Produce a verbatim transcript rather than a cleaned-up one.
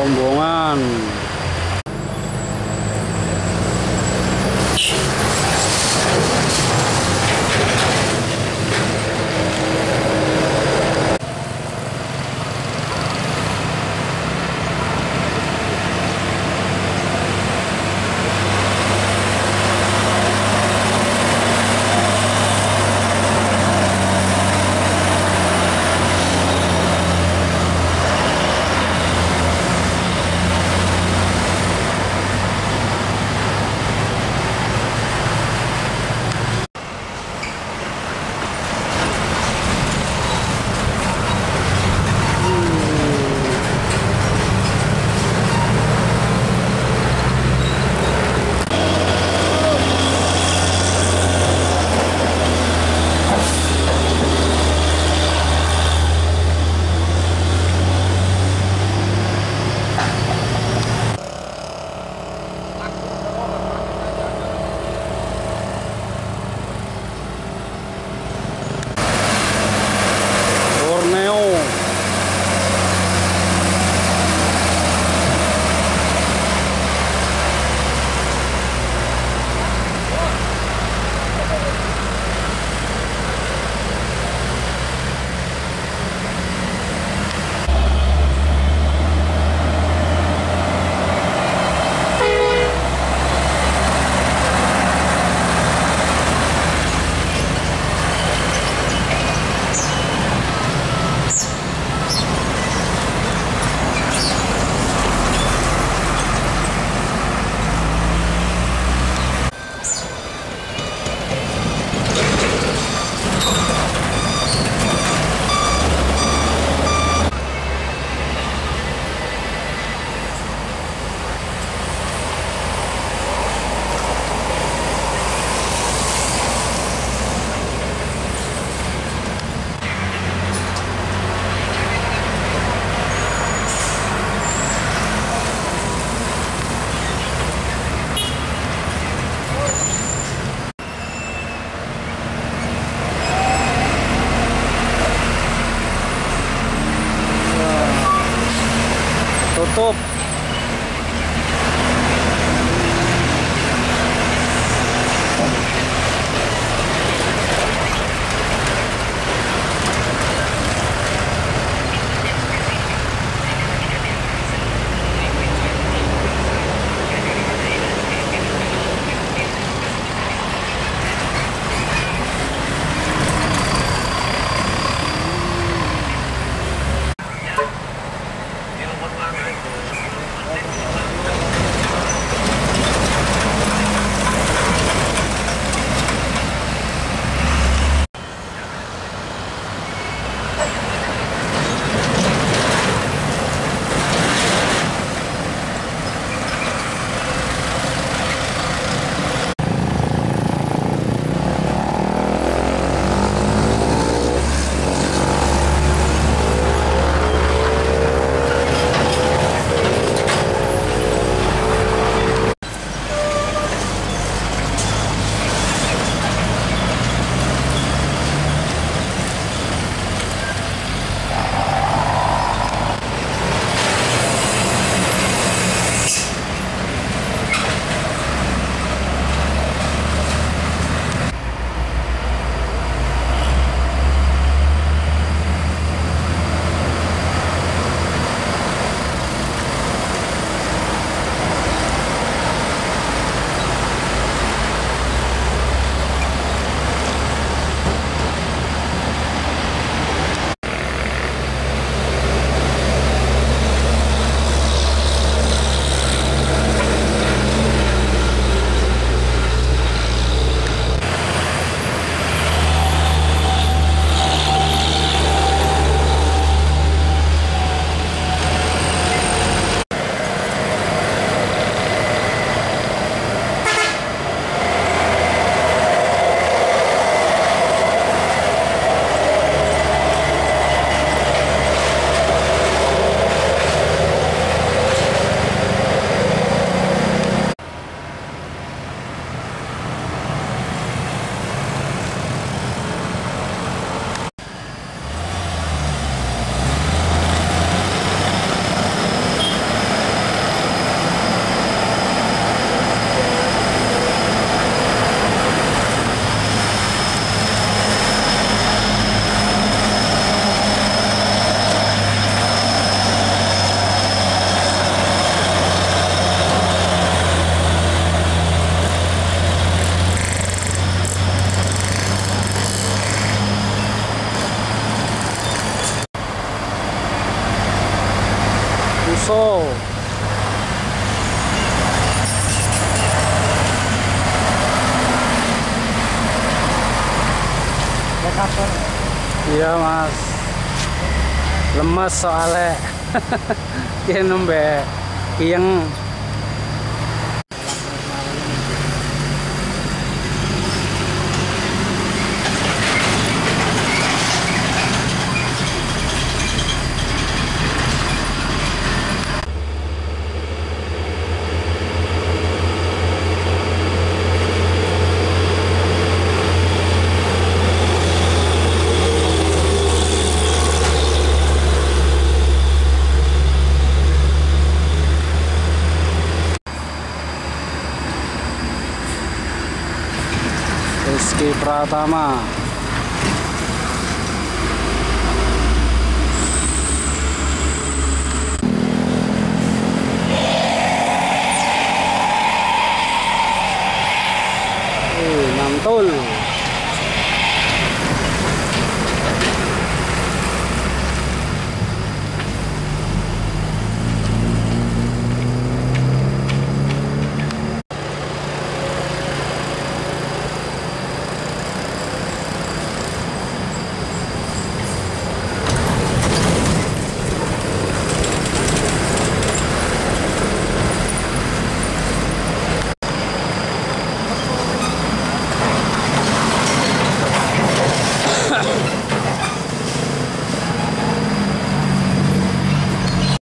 rombongan. Tutup. Thank you. Сол. Iya mas, lemes soalnya. Kaya nembe yang Rizky Pratama. Nantul.